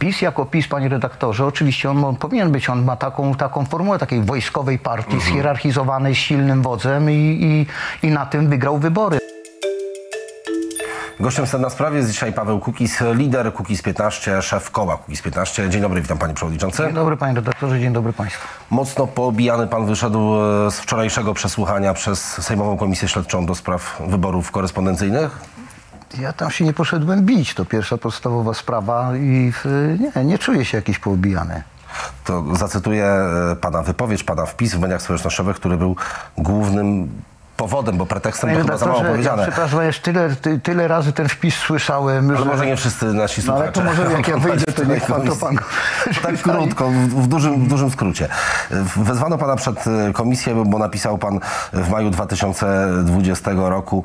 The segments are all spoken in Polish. PiS jako PiS, panie redaktorze, oczywiście on powinien być, on ma taką formułę takiej wojskowej partii, zhierarchizowanej, z silnym wodzem i na tym wygrał wybory. Gościem Sedna Sprawy jest dzisiaj Paweł Kukiz, lider Kukiz'15, szef koła Kukiz'15. Dzień dobry, witam panie przewodniczący. Dzień dobry panie redaktorze, dzień dobry państwu. Mocno poobijany pan wyszedł z wczorajszego przesłuchania przez Sejmową Komisję Śledczą do spraw wyborów korespondencyjnych. Ja tam się nie poszedłem bić, to pierwsza podstawowa sprawa i nie czuję się jakiś poobijany. To zacytuję pana wypowiedź, pana wpis w mediach społecznościowych, który był głównym powodem, bo pretekstem to chyba za mało powiedziane. Ja, przepraszam, już tyle razy ten wpis słyszałem, ale może nie wszyscy nasi słuchacze. Ale to może jak ja wyjdę, to niech pan to pan... Tak krótko, w dużym skrócie. Wezwano pana przed komisję, bo napisał pan w maju 2020 roku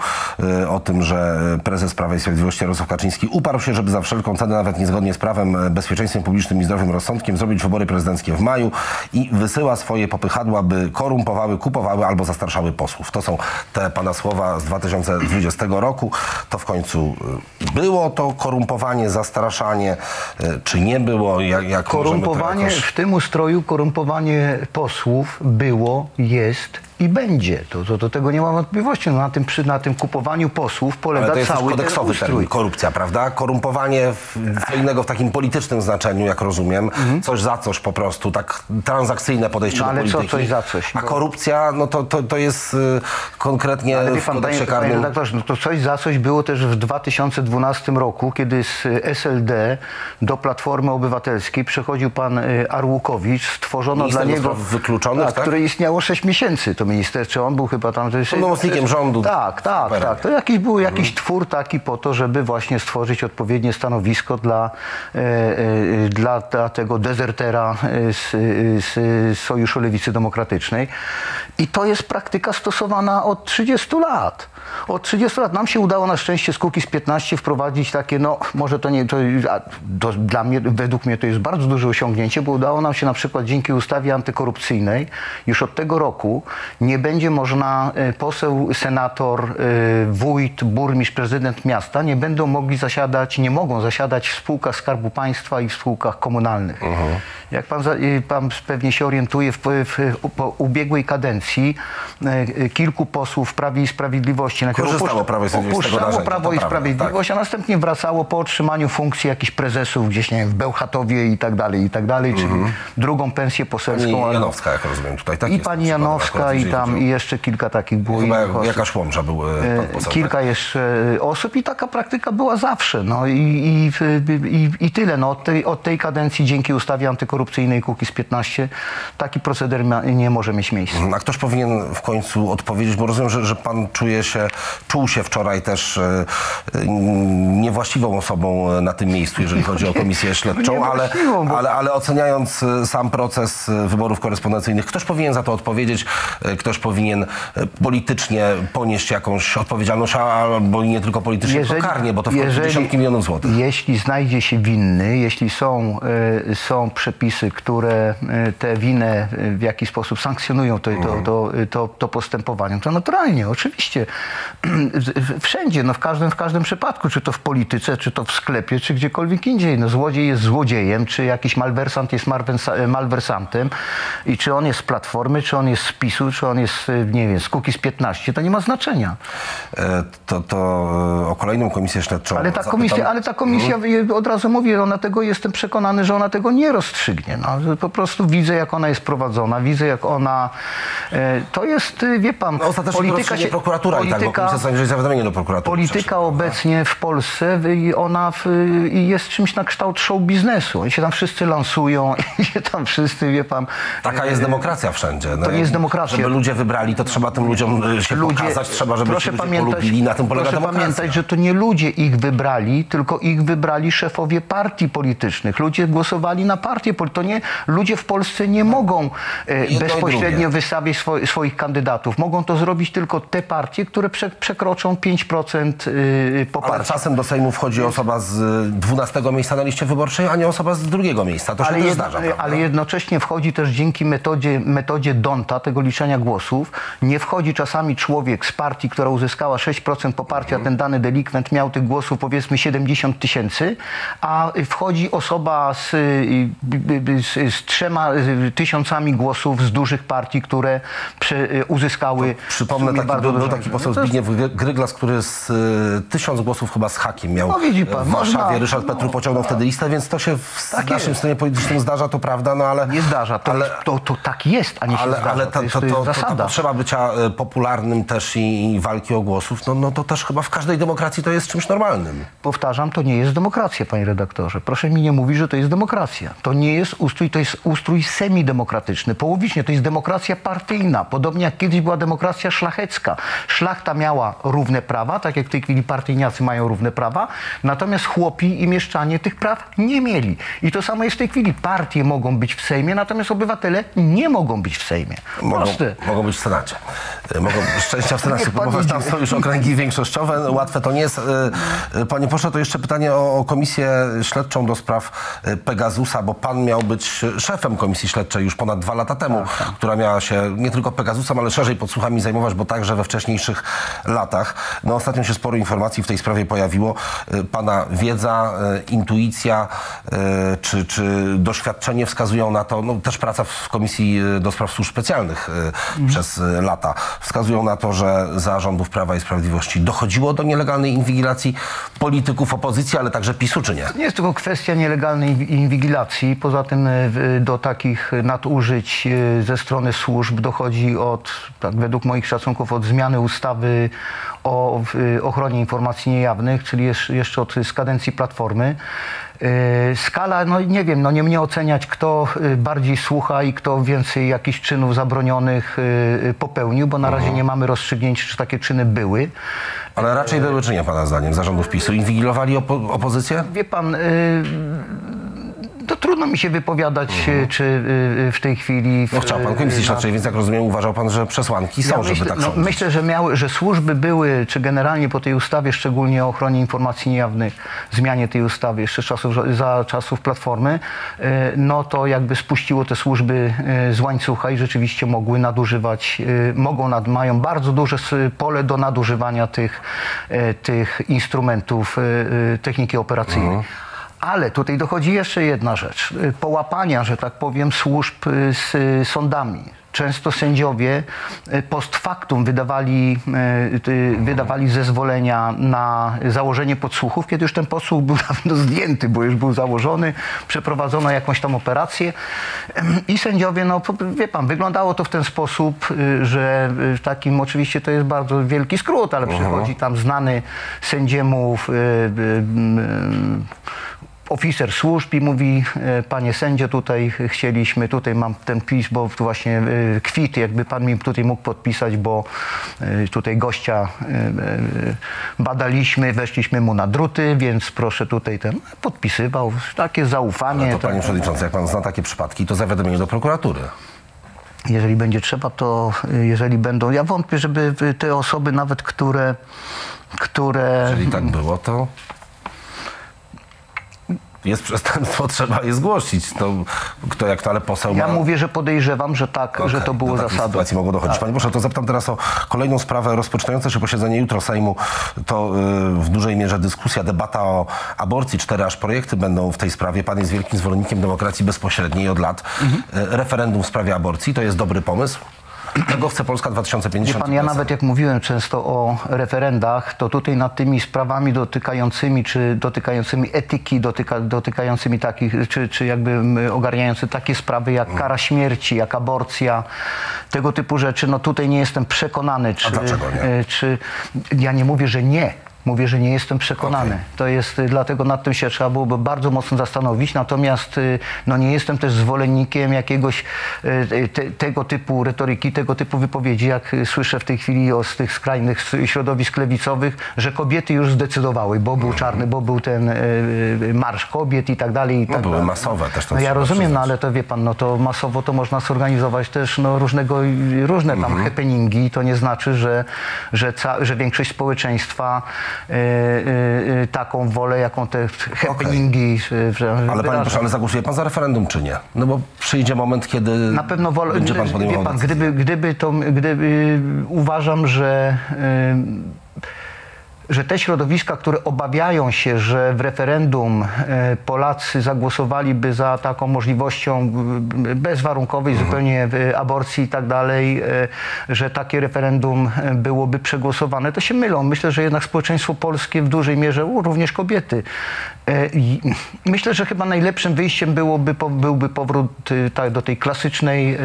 o tym, że prezes Prawa i Sprawiedliwości Jarosław Kaczyński uparł się, żeby za wszelką cenę, nawet niezgodnie z prawem, bezpieczeństwem publicznym i zdrowym rozsądkiem, zrobić wybory prezydenckie w maju i wysyła swoje popychadła, by korumpowały, kupowały albo zastarszały posłów. To są te pana słowa z 2020 roku. To w końcu było to korumpowanie, zastraszanie, czy nie było? Jak korumpowanie jakoś... w tym ustroju korumpowanie posłów było, jest i będzie. To tego nie ma wątpliwości. No na tym kupowaniu posłów polega cały ten ustrój. Ale to jest kodeksowy termin, korupcja, prawda? Korumpowanie co innego w takim politycznym znaczeniu, jak rozumiem. Coś za coś po prostu, tak transakcyjne podejście do polityki. Ale co coś za coś? A korupcja, no to jest konkretnie w kodeksie karnym. No to coś za coś było też w 2012 roku, kiedy z SLD do Platformy Obywatelskiej przechodził pan Arłukowicz, stworzono dla niego, tak? Które istniało 6 miesięcy. To minister, czy on był chyba tam... Pełnomocnikiem rządu. Tak. To był jakiś twór taki po to, żeby właśnie stworzyć odpowiednie stanowisko dla tego dezertera z Sojuszu Lewicy Demokratycznej. I to jest praktyka stosowana od 30 lat. Od 30 lat nam się udało na szczęście z Kukiz'15 wprowadzić takie, no może to nie... To dla mnie, według mnie to jest bardzo duże osiągnięcie, bo udało nam się na przykład dzięki ustawie antykorupcyjnej już od tego roku nie będzie można, poseł, senator, wójt, burmistrz, prezydent miasta nie będą mogli zasiadać, nie mogą zasiadać w spółkach Skarbu Państwa i w spółkach komunalnych. Jak pan pewnie się orientuje, po ubiegłej kadencji kilku posłów Prawa i Sprawiedliwości, na opuszczało Prawo i Sprawiedliwość, a następnie wracało po otrzymaniu funkcji jakichś prezesów gdzieś, nie wiem, w Bełchatowie i tak dalej, czyli drugą pensję poselską. Pani Janowska, jak rozumiem, tutaj tak i jest, pani Janowska i tam i jeszcze kilka takich było. Chyba jakaś Łomża był pan poseł, kilka jeszcze osób i taka praktyka była zawsze. No i tyle. No, od tej kadencji dzięki ustawie antykorupcyjnej Kukiz'15 taki proceder nie może mieć miejsca. A ktoś powinien w końcu odpowiedzieć, bo rozumiem, że pan czuł się wczoraj też niewłaściwą osobą na tym miejscu, jeżeli chodzi o komisję śledczą, ale oceniając sam proces wyborów korespondencyjnych, ktoś powinien za to odpowiedzieć. Ktoś powinien politycznie ponieść jakąś odpowiedzialność, albo nie tylko politycznie, tylko karnie, bo to wchodzi dziesiątki milionów złotych. Jeśli znajdzie się winny, jeśli są przepisy, które tę winę w jakiś sposób sankcjonują, to postępowanie, to naturalnie, oczywiście. Wszędzie, no w każdym przypadku, czy to w polityce, czy to w sklepie, czy gdziekolwiek indziej. No, złodziej jest złodziejem, czy jakiś malwersant jest malwersantem i czy on jest z Platformy, czy on jest z PiS-u, czy on jest, nie wiem, z Kukiz'15, to nie ma znaczenia. To o kolejną komisję śledczą. Ale ta komisja, od razu mówię, jestem przekonany, że ona tego nie rozstrzygnie. No, po prostu widzę, jak ona jest prowadzona, widzę, jak ona... To jest, wie pan, no, polityka... Się, prokuratura polityka obecnie w Polsce, ona jest czymś na kształt show biznesu. I się tam wszyscy lansują, i się tam wszyscy, wie pan... Taka jest demokracja wszędzie. No, to nie jest demokracja. Żeby ludzie wybrali, to trzeba tym ludziom się pokazać, trzeba, żeby się polubili. Na tym polega demokracja. Proszę pamiętać, że to nie ludzie ich wybrali, tylko ich wybrali szefowie partii politycznych. Ludzie głosowali na partie polityczne. Frankfurt, to nie, ludzie w Polsce nie mogą bezpośrednio wystawić swoich kandydatów. Mogą to zrobić tylko te partie, które przekroczą 5% poparcia. Ale czasem do Sejmu wchodzi osoba z 12 miejsca na liście wyborczej, a nie osoba z 2 miejsca. To się też zdarza. Ale jednocześnie wchodzi też dzięki metodzie Donta, tego liczenia głosów, nie wchodzi czasami człowiek z partii, która uzyskała 6% poparcia, ten dany delikwent miał tych głosów powiedzmy 70 tysięcy, a wchodzi osoba z 3 tysiącami głosów z dużych partii, które uzyskały... Przypomnę, taki poseł Zbigniew Gryglas, który z 1000 głosów chyba z hakiem miał w Warszawie. Ryszard Petru pociągnął wtedy listę, więc to się w naszym scenie politycznym zdarza, to prawda, no ale... Nie zdarza, to tak jest, a nie się zdarza. Ale to potrzeba bycia popularnym też i walki o głosów, no to też chyba w każdej demokracji to jest czymś normalnym. Powtarzam, to nie jest demokracja, panie redaktorze. Proszę mi nie mówić, że to jest demokracja. To nie jest ustrój, to jest ustrój semidemokratyczny. Połowicznie to jest demokracja partyjna. Podobnie jak kiedyś była demokracja szlachecka. Szlachta miała równe prawa, tak jak w tej chwili partyjniacy mają równe prawa, natomiast chłopi i mieszczanie tych praw nie mieli. I to samo jest w tej chwili. Partie mogą być w Sejmie, natomiast obywatele nie mogą być w Sejmie. Mogą być w Senacie. Mogą szczęścia w Senacie próbować, tam są już okręgi większościowe. Łatwe to nie jest. Panie pośle, to jeszcze pytanie o Komisję Śledczą do spraw Pegasusa, bo pan miał być szefem Komisji Śledczej już ponad 2 lata temu, która miała się nie tylko Pegasusem, ale szerzej podsłuchami zajmować, bo także we wcześniejszych latach. No ostatnio się sporo informacji w tej sprawie pojawiło. Pana wiedza, intuicja czy doświadczenie wskazują na to, no też praca w Komisji do Spraw Służb Specjalnych przez lata, wskazują na to, że za rządów Prawa i Sprawiedliwości dochodziło do nielegalnej inwigilacji polityków opozycji, ale także PiS-u, czy nie? To nie jest tylko kwestia nielegalnej inwigilacji. Poza tym do takich nadużyć ze strony służb dochodzi według moich szacunków, od zmiany ustawy o ochronie informacji niejawnych, czyli jeszcze z kadencji Platformy. Skala, no nie wiem, no nie mnie oceniać, kto bardziej słucha i kto więcej jakichś czynów zabronionych popełnił, bo na razie nie mamy rozstrzygnięć, czy takie czyny były. Ale raczej były, czy nie, pana zdaniem, zarządów PiS-u? Inwigilowali opozycję? Wie pan... To trudno mi się wypowiadać, czy w tej chwili... No chciał pan komisji śledczej, więc jak rozumiem, uważał pan, że przesłanki są, żeby tak sądzić. Myślę, że służby były, czy generalnie po tej ustawie, szczególnie o ochronie informacji niejawnych, zmianie tej ustawy jeszcze za czasów Platformy, no to jakby spuściło te służby z łańcucha i rzeczywiście mogły nadużywać, mają bardzo duże pole do nadużywania tych instrumentów techniki operacyjnej. Ale tutaj dochodzi jeszcze jedna rzecz. Połapania, że tak powiem, służb z sądami. Często sędziowie post factum wydawali zezwolenia na założenie podsłuchów, kiedy już ten podsłuch był dawno zdjęty, bo już był założony, przeprowadzono jakąś tam operację i sędziowie, no wie pan, wyglądało to w ten sposób, że w takim, oczywiście to jest bardzo wielki skrót, ale przychodzi tam znany sędziemu oficer służb i mówi: panie sędzio, tutaj mam ten pis, bo tu właśnie kwit, jakby pan mi tutaj mógł podpisać, bo tutaj gościa badaliśmy, weszliśmy mu na druty, więc proszę tutaj ten, podpisywał, takie zaufanie. Ale to panie przewodniczący, jak pan zna takie przypadki, to zawiadomienie do prokuratury. Jeżeli będzie trzeba, to jeżeli będą, ja wątpię, żeby te osoby nawet, które... Jeżeli tak było, to... Jest przestępstwo, trzeba je zgłosić. To, kto jak to, ale poseł ma... Ja mówię, że podejrzewam, że tak, że to było zasadą. W takiej sytuacji mogło dochodzić. Panie proszę, to zapytam teraz o kolejną sprawę. Rozpoczynające się posiedzenie jutro Sejmu to w dużej mierze dyskusja, debata o aborcji. 4 aż projekty będą w tej sprawie. Pan jest wielkim zwolennikiem demokracji bezpośredniej od lat. Referendum w sprawie aborcji to jest dobry pomysł. Tego chce Polska 2050. Wie pan, ja nawet jak mówiłem często o referendach, to tutaj nad tymi sprawami dotykającymi etyki, dotykającymi takich, czy jakby ogarniający takie sprawy jak kara śmierci, jak aborcja, tego typu rzeczy, no tutaj nie jestem przekonany, czy... A dlaczego nie? Ja nie mówię, że nie. Mówię, że nie jestem przekonany. Okay. To jest, dlatego nad tym się trzeba byłoby bardzo mocno zastanowić. Natomiast no, nie jestem też zwolennikiem jakiegoś tego typu retoryki, tego typu wypowiedzi, jak słyszę w tej chwili z tych skrajnych środowisk lewicowych, że kobiety już zdecydowały, bo był czarny, bo był ten marsz kobiet i tak dalej. I tak były dalej. Masowe też. No, ja rozumiem, no, ale to wie pan, no to masowo to można zorganizować też no, różne tam happeningi. To nie znaczy, że większość społeczeństwa taką wolę, jaką te happeningi... Ale panie proszę, ale zagłosuje pan za referendum, czy nie? No bo przyjdzie moment, kiedy... Na pewno wolę... Będzie pan podejmował decyzję. Uważam, że te środowiska, które obawiają się, że w referendum Polacy zagłosowaliby za taką możliwością bezwarunkowej zupełnie aborcji i tak dalej, że takie referendum byłoby przegłosowane, to się mylą. Myślę, że jednak społeczeństwo polskie w dużej mierze, również kobiety. Myślę, że chyba najlepszym wyjściem byłby powrót do tej klasycznej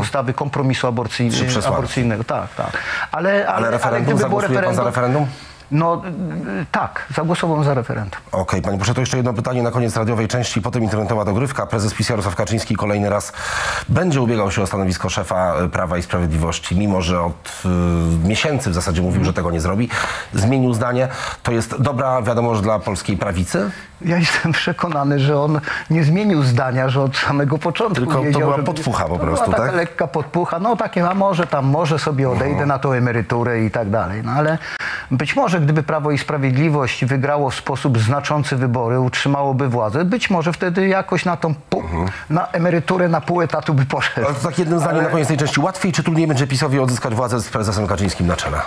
ustawy kompromisu aborcyjnego. Tak, tak. Ale referendum, zagłosuje pan za referendum? No tak, zagłosowałem za referendum. Okej, panie proszę, to jeszcze jedno pytanie na koniec radiowej części, potem internetowa dogrywka. Prezes PiS Jarosław Kaczyński kolejny raz będzie ubiegał się o stanowisko szefa Prawa i Sprawiedliwości, mimo że od miesięcy w zasadzie mówił, że tego nie zrobi. Zmienił zdanie. To jest dobra wiadomość dla polskiej prawicy? Ja jestem przekonany, że on nie zmienił zdania, że od samego początku wiedział, tylko to była podpucha po prostu, tak? To była taka lekka podpucha. No takie, a może sobie odejdę na tą emeryturę i tak dalej. No ale być może gdyby Prawo i Sprawiedliwość wygrało w sposób znaczący wybory, utrzymałoby władzę, być może wtedy jakoś na tą na emeryturę na pół etatu by poszedł. Ale to tak jednym zdaniem na koniec tej części. Łatwiej czy trudniej będzie PiS-owi odzyskać władzę z prezesem Kaczyńskim na czele?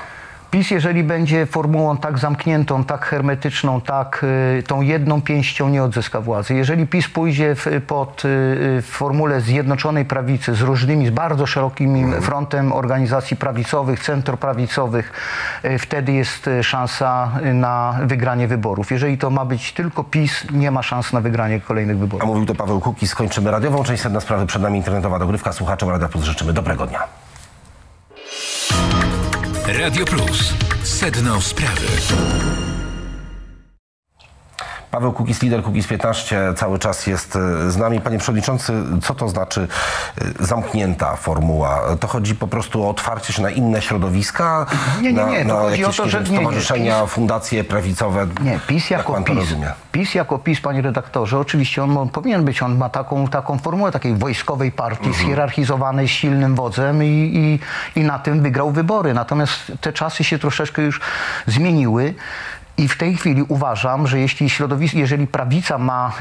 PiS, jeżeli będzie formułą tak zamkniętą, tak hermetyczną, tak tą jedną pięścią nie odzyska władzy. Jeżeli PiS pójdzie w formule Zjednoczonej Prawicy z różnymi, z bardzo szerokim frontem organizacji prawicowych, centroprawicowych, wtedy jest szansa na wygranie wyborów. Jeżeli to ma być tylko PiS, nie ma szans na wygranie kolejnych wyborów. A mówił to Paweł Kukiz. Skończymy radiową część Sedna Sprawy. Przed nami internetowa dogrywka. Słuchaczom Radia Plus życzymy dobrego dnia. Radio Plus. Sedno sprawy. Paweł Kukiz, lider Kukiz'15, cały czas jest z nami. Panie przewodniczący, co to znaczy zamknięta formuła? To chodzi po prostu o otwarcie się na inne środowiska? Nie. To chodzi o to, że stowarzyszenia, PiS, fundacje prawicowe. Nie, PiS jako PiS. PiS jako PiS, panie redaktorze, oczywiście on powinien być, on ma taką formułę takiej wojskowej partii, zhierarchizowanej, z silnym wodzem i na tym wygrał wybory. Natomiast te czasy się troszeczkę już zmieniły. I w tej chwili uważam, że jeżeli prawica ma,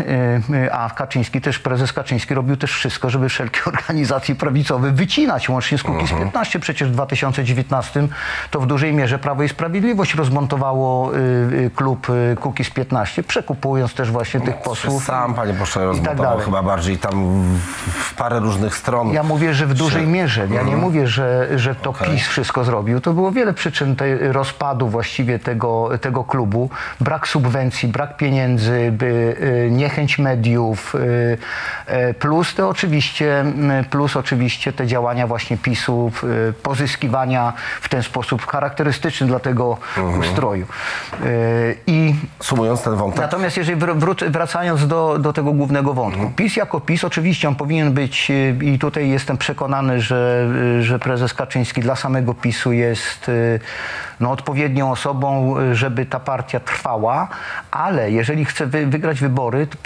a Kaczyński też, prezes Kaczyński robił też wszystko, żeby wszelkie organizacje prawicowe wycinać, łącznie z Kukiz'15. Przecież w 2019 to w dużej mierze Prawo i Sprawiedliwość rozmontowało klub Kukiz'15, przekupując też właśnie tych posłów. Sam, panie pośle, rozmontował tak chyba bardziej tam w parę różnych stron. Ja mówię, że w dużej mierze. Ja nie mówię, że to PiS wszystko zrobił. To było wiele przyczyn rozpadu właściwie tego klubu. Brak subwencji, brak pieniędzy, niechęć mediów, plus oczywiście te działania właśnie PiS-u, pozyskiwania w ten sposób charakterystyczny dla tego ustroju. Sumując ten wątek. Natomiast jeżeli wracając do tego głównego wątku, PiS jako PiS, oczywiście on powinien być, i tutaj jestem przekonany, że prezes Kaczyński dla samego PiS-u jest no, odpowiednią osobą, żeby ta partia trwała, ale jeżeli chce wygrać wybory, to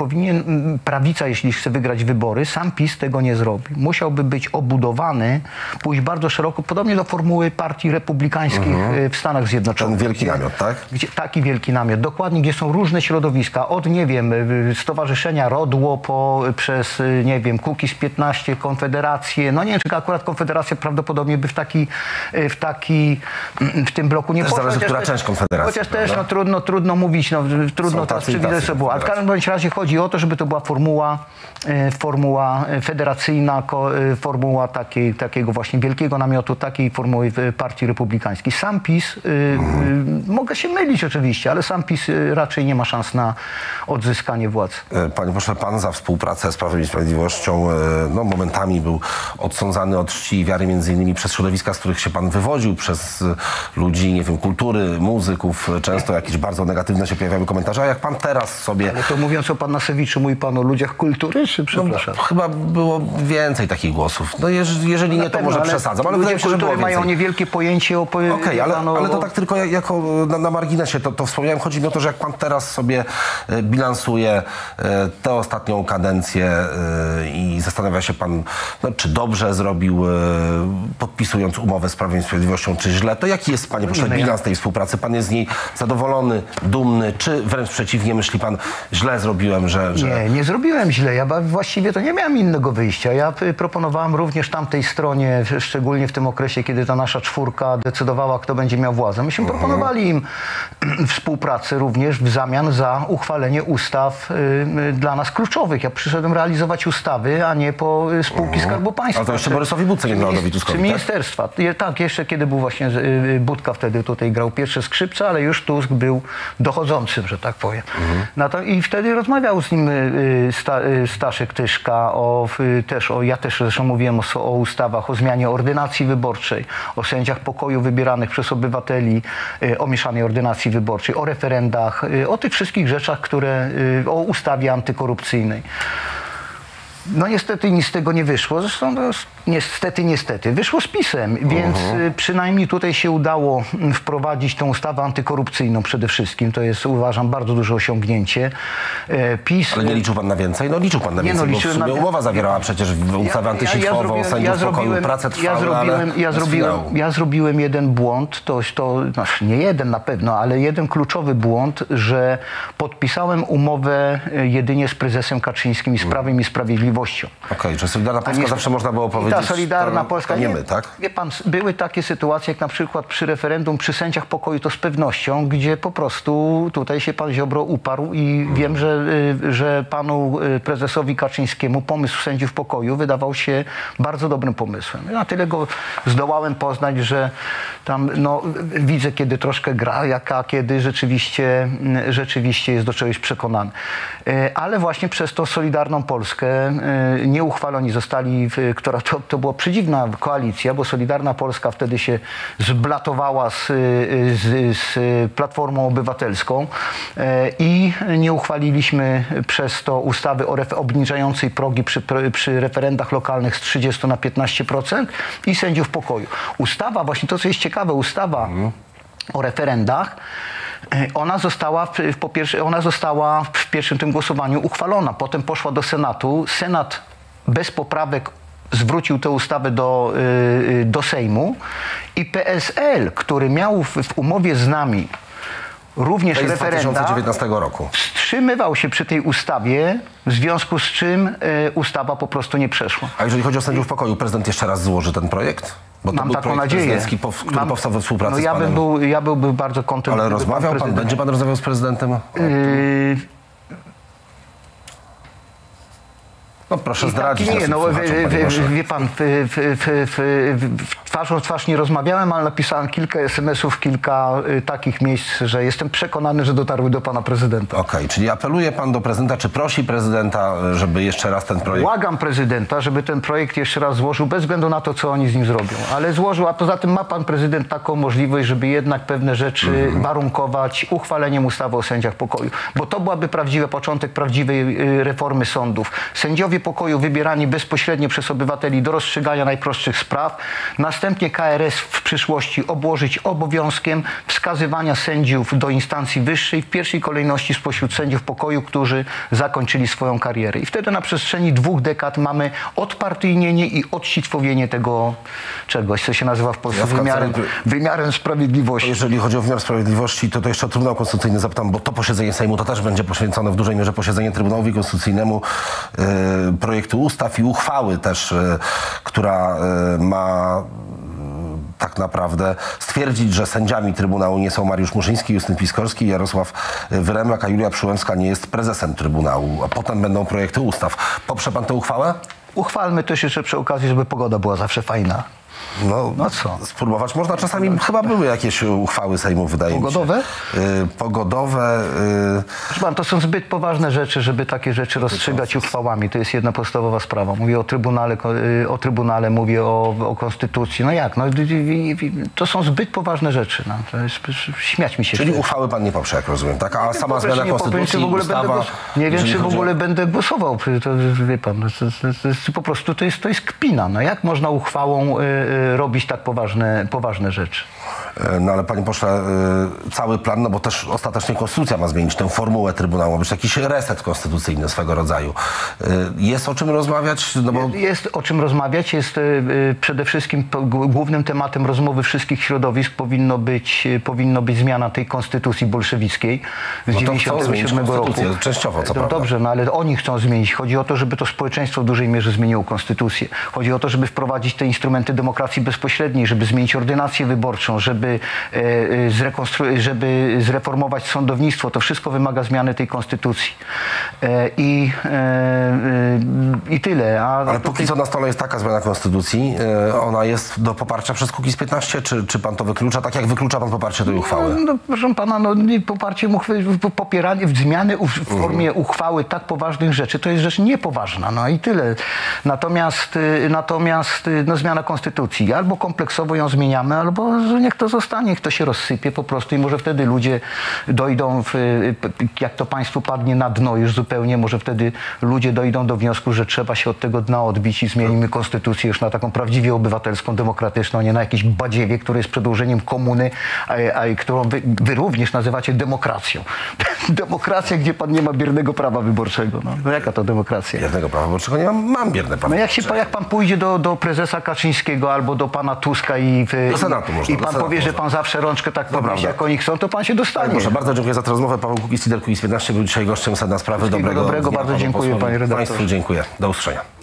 prawica, jeśli chce wygrać wybory, sam PiS tego nie zrobi. Musiałby być obudowany, pójść bardzo szeroko, podobnie do formuły partii republikańskich w Stanach Zjednoczonych. Ten wielki namiot, tak? Taki wielki namiot, dokładnie, gdzie są różne środowiska, od, nie wiem, stowarzyszenia Rodło, przez, nie wiem, Kukiz'15, Konfederację, no nie wiem, czy akurat Konfederacja prawdopodobnie by w tym bloku nie poszła. Zależy, która część Konfederacji. Chociaż też no, trudno mówić, no, trudno teraz przewidzieć, co było. Ale w każdym bądź razie chodzi o to, żeby to była formuła federacyjna, formuła takiego właśnie wielkiego namiotu, takiej formuły Partii Republikańskiej. Sam PiS, mogę się mylić oczywiście, ale sam PiS raczej nie ma szans na odzyskanie władzy. Panie pośle, pan za współpracę z Prawem i Sprawiedliwością no, momentami był odsądzany od czci i wiary, między innymi przez środowiska, z których się pan wywodził, przez ludzi, nie wiem, kultury, muzyków, często jak jakieś bardzo negatywne się pojawiały komentarze, a jak pan teraz sobie... Ale to mówiąc o Panasewiczu, mówi pan o ludziach kultury, czy przepraszam? No, chyba było więcej takich głosów. No jeżeli nie, to może przesadzam, ale ludzie kultury mają niewielkie pojęcie o... Okej, ale to tak tylko jako na marginesie to wspomniałem. Chodzi mi o to, że jak pan teraz sobie bilansuje tę ostatnią kadencję i zastanawia się pan, no, czy dobrze zrobił, podpisując umowę z Prawem i Sprawiedliwością, czy źle, to jaki jest, panie pośle, bilans tej współpracy? Pan jest z niej zadowolony, dumny, czy wręcz przeciwnie, myśli pan, źle zrobiłem, że... Nie, nie zrobiłem źle. Ja właściwie to nie miałem innego wyjścia. Ja proponowałem również tamtej stronie, szczególnie w tym okresie, kiedy ta nasza czwórka decydowała, kto będzie miał władzę. Myśmy proponowali im współpracę również w zamian za uchwalenie ustaw dla nas kluczowych. Ja przyszedłem realizować ustawy, a nie po spółki Skarbu Państwa. Ale to jeszcze Borysowi Budce nie dało Tuskowi, ministerstwa. Tak, jeszcze kiedy był właśnie Budka, wtedy tutaj grał pierwsze skrzypce, ale już Tusk był dochodzącym, że tak powiem. I wtedy rozmawiał z nim Staszek Tyszka, ja też zresztą mówiłem o ustawach, o zmianie ordynacji wyborczej, o sędziach pokoju wybieranych przez obywateli, o mieszanej ordynacji wyborczej, o referendach, o tych wszystkich rzeczach, o ustawie antykorupcyjnej. No niestety nic z tego nie wyszło, zresztą niestety wyszło z PiS-em, więc przynajmniej tutaj się udało wprowadzić tą ustawę antykorupcyjną przede wszystkim, to jest, uważam, bardzo duże osiągnięcie. PiS... Ale nie liczył pan na więcej? No liczył pan na więcej, bo w sumie umowa zawierała przecież ustawę antysitwową, sędziów pokoju, pracę trwałą, ja zrobiłem jeden błąd, nie jeden na pewno, ale jeden kluczowy błąd, że podpisałem umowę jedynie z prezesem Kaczyńskim i z Prawem i Sprawiedliwością. Okej, że Solidarna Polska zawsze można było powiedzieć... Ta Solidarna Polska, nie my, tak? Wie pan, były takie sytuacje jak na przykład przy referendum, przy sędziach pokoju, to z pewnością, gdzie po prostu tutaj się pan Ziobro uparł i wiem, że panu prezesowi Kaczyńskiemu pomysł sędziów pokoju wydawał się bardzo dobrym pomysłem. Na tyle go zdołałem poznać, że tam widzę, kiedy troszkę gra, kiedy rzeczywiście jest do czegoś przekonany. Ale właśnie przez tą Solidarną Polskę nie uchwaloni zostali, to była przedziwna koalicja, bo Solidarna Polska wtedy się zblatowała z Platformą Obywatelską i nie uchwaliliśmy przez to ustawy obniżającej progi przy referendach lokalnych z 30 na 15% i sędziów pokoju. Ustawa, właśnie to co jest ciekawe, ustawa o referendach, ona została w pierwszym tym głosowaniu uchwalona. Potem poszła do Senatu. Senat bez poprawek zwrócił tę ustawę do Sejmu i PSL, który miał w umowie z nami również referenda, 2019 roku wstrzymywał się przy tej ustawie, w związku z czym ustawa po prostu nie przeszła. A jeżeli chodzi o sędziów pokoju, prezydent jeszcze raz złoży ten projekt? Bo to mam taką nadzieję, który powstał we współpracy z panem. Ja byłbym bardzo kontynuował. Ale rozmawiał pan? Będzie pan rozmawiał z prezydentem? No proszę zdradzić. Tak, nie, wie pan, twarzą w twarz nie rozmawiałem, ale napisałem kilka SMS-ów, kilka takich miejsc, że jestem przekonany, że dotarły do pana prezydenta. Okej, czyli apeluje pan do prezydenta, czy prosi prezydenta, żeby jeszcze raz ten projekt... Błagam prezydenta, żeby ten projekt jeszcze raz złożył, bez względu na to, co oni z nim zrobią. Ale złożył, a poza tym ma pan prezydent taką możliwość, żeby jednak pewne rzeczy warunkować uchwaleniem ustawy o sędziach pokoju. Bo to byłaby początek prawdziwej reformy sądów. Sędziowie pokoju wybierani bezpośrednio przez obywateli do rozstrzygania najprostszych spraw. Następnie KRS w przyszłości obłożyć obowiązkiem wskazywania sędziów do instancji wyższej, w pierwszej kolejności spośród sędziów pokoju, którzy zakończyli swoją karierę. I wtedy na przestrzeni 2 dekad mamy odpartyjnienie i odsitwowienie tego czegoś, co się nazywa w Polsce wymiarem sprawiedliwości. Jeżeli chodzi o wymiar sprawiedliwości, to jeszcze o Trybunał Konstytucyjny zapytam, bo to posiedzenie Sejmu to też będzie poświęcone w dużej mierze posiedzeniu Trybunałowi Konstytucyjnemu, projektu ustaw i uchwały też, która ma tak naprawdę stwierdzić, że sędziami Trybunału nie są Mariusz Muszyński, Justyn Piskorski, Jarosław Wremak, a Julia Przyłęska nie jest prezesem Trybunału. A potem będą projekty ustaw. Poprze pan tę uchwałę? Uchwalmy też jeszcze przy okazji, żeby pogoda była zawsze fajna. No co? Spróbować można. Czasami chyba były jakieś uchwały Sejmu, wydaje mi się. Pogodowe? Proszę, to są zbyt poważne rzeczy, żeby takie rzeczy rozstrzygać uchwałami. To jest jedna podstawowa sprawa. Mówię o trybunale mówię o konstytucji. No jak? No, to są zbyt poważne rzeczy. No, to jest, śmiać mi się. Czyli uchwały pan nie poprze, jak rozumiem, tak? A sama zmiana konstytucji, ustawa... Nie wiem, czy w ogóle będę głosował. To, wie pan, po prostu to jest kpina. No, jak można uchwałą robić tak poważne rzeczy? No ale panie pośle, cały plan, no bo też ostatecznie konstytucja ma zmienić tę formułę Trybunału, ma być jakiś reset konstytucyjny swego rodzaju. Jest o czym rozmawiać? No bo... Jest o czym rozmawiać. Jest przede wszystkim głównym tematem rozmowy wszystkich środowisk powinno być zmiana tej konstytucji bolszewickiej z 1997 roku. Częściowo, co prawda. Dobrze, no ale oni chcą zmienić. Chodzi o to, żeby to społeczeństwo w dużej mierze zmieniło konstytucję. Chodzi o to, żeby wprowadzić te instrumenty demokracji bezpośredniej, żeby zmienić ordynację wyborczą, żeby zreformować sądownictwo. To wszystko wymaga zmiany tej konstytucji. I tyle. Ale póki co na stole jest taka zmiana konstytucji. Ona jest do poparcia przez Kukiz'15? Czy pan to wyklucza? Tak jak wyklucza pan poparcie tej uchwały? No, proszę pana, no, poparcie popieranie zmiany w formie uchwały tak poważnych rzeczy, to jest rzecz niepoważna. No i tyle. Natomiast no, zmiana konstytucji. Albo kompleksowo ją zmieniamy, albo niech to zostanie, niech to się rozsypie po prostu i może wtedy ludzie dojdą, jak to państwo padnie na dno już zupełnie, może wtedy ludzie dojdą do wniosku, że trzeba się od tego dna odbić i zmienimy konstytucję już na taką prawdziwie obywatelską, demokratyczną, nie na jakieś badziewie, które jest przedłużeniem komuny, którą wy również nazywacie demokracją. Demokracja, gdzie pan nie ma biernego prawa wyborczego. No jaka to demokracja? Biernego prawa wyborczego nie mam, mam bierne prawo. No jak pan pójdzie do prezesa Kaczyńskiego albo do pana Tuska do Senatu można, i pan powie, że pan zawsze rączkę tak podniesie, jak oni chcą, to pan się dostanie. Proszę, bardzo dziękuję za tę rozmowę. Paweł Kukiz, lider Kukiz'15, był dzisiaj gościem Sedna Sprawy. Dobrego dnia. Bardzo dziękuję, panie redaktorze. Państwu dziękuję. Do usłyszenia.